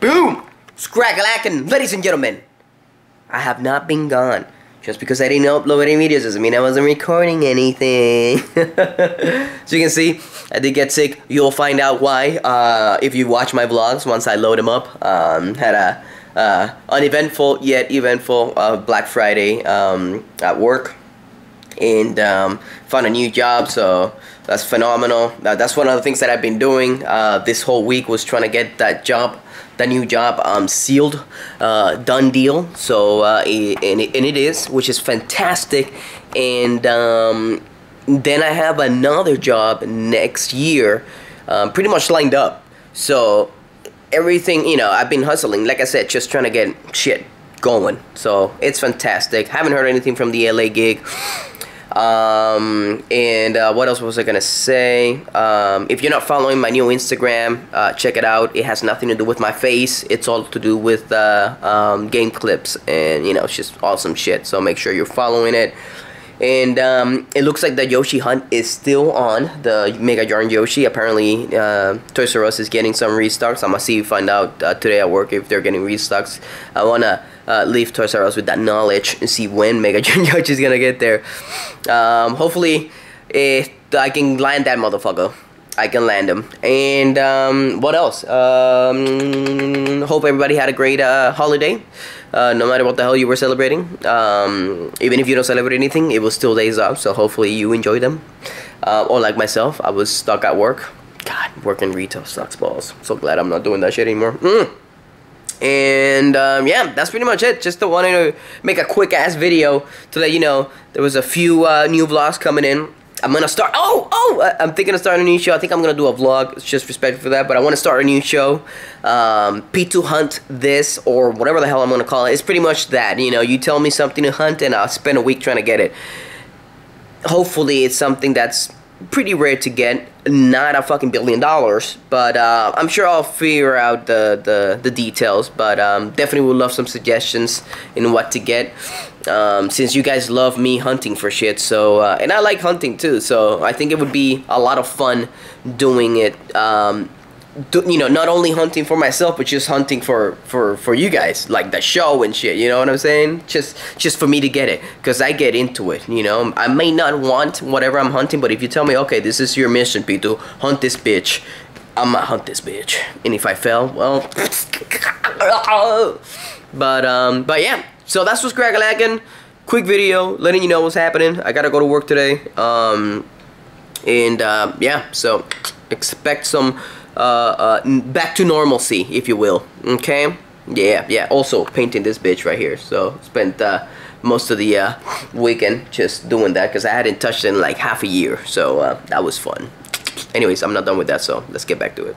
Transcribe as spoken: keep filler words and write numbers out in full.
Boom! Scraggalackin', ladies and gentlemen. I have not been gone. Just because I didn't upload any videos doesn't mean I wasn't recording anything. So you can see, I did get sick. You'll find out why uh, if you watch my vlogs once I load them up. Um, had a uh, uneventful yet eventful uh, Black Friday um, at work. And um, found a new job, so that's phenomenal. Now, that's one of the things that I've been doing uh, this whole week, was trying to get that job, that new job, um, sealed, uh, done deal. So uh, it, and, it, and it is, which is fantastic. And um, then I have another job next year, um, pretty much lined up. So everything, you know, I've been hustling, like I said, just trying to get shit going. So it's fantastic. Haven't heard anything from the L A gig. Um, and uh, what else was I gonna say? Um, if you're not following my new Instagram, uh, check it out. It has nothing to do with my face. It's all to do with uh, um, game clips, and you know, it's just awesome shit. So make sure you're following it. And um, it looks like the Yoshi hunt is still on, the Mega Yarn Yoshi. Apparently, uh, Toys R Us is getting some restocks. I'm gonna see, find out uh, today at work if they're getting restocks. I wanna uh, leave Toys R Us with that knowledge and see when Mega Yarn Yoshi is gonna get there. Um, hopefully, it, I can land that motherfucker. I can land him. And um, what else? Um, hope everybody had a great uh, holiday. Uh, no matter what the hell you were celebrating, um, even if you don't celebrate anything, it was still days off, so hopefully you enjoy them. Uh, or like myself, I was stuck at work. God, working retail sucks balls. So glad I'm not doing that shit anymore. Mm. And um, yeah, that's pretty much it. Just wanted to make a quick ass video to let you know there was a few uh, new vlogs coming in. I'm gonna start. Oh, oh! I'm thinking of starting a new show. I think I'm gonna do a vlog. It's just respect for that. But I want to start a new show, um, P two Hunt This, or whatever the hell I'm gonna call it. It's pretty much that. You know, you tell me something to hunt, and I'll spend a week trying to get it. Hopefully, it's something that's pretty rare to get. Not a fucking billion dollars, but uh, I'm sure I'll figure out the the, the details. But um, definitely would love some suggestions in what to get. Um, since you guys love me hunting for shit, so uh, and I like hunting too, so I think it would be a lot of fun doing it. Um, do, you know, not only hunting for myself, but just hunting for for for you guys, like the show and shit. You know what I'm saying? Just just for me to get it, because I get into it. You know, I may not want whatever I'm hunting, but if you tell me, okay, this is your mission, P two, hunt this bitch, I'm gonna hunt this bitch. And if I fail, well, but um, but yeah. So that's what's crackalackin'. Quick video, letting you know what's happening. I gotta go to work today. Um, and uh, yeah, so expect some uh, uh, back to normalcy, if you will. Okay? Yeah, yeah. Also, painting this bitch right here. So, spent uh, most of the uh, weekend just doing that, because I hadn't touched it in like half a year. So, uh, that was fun. Anyways, I'm not done with that, so let's get back to it.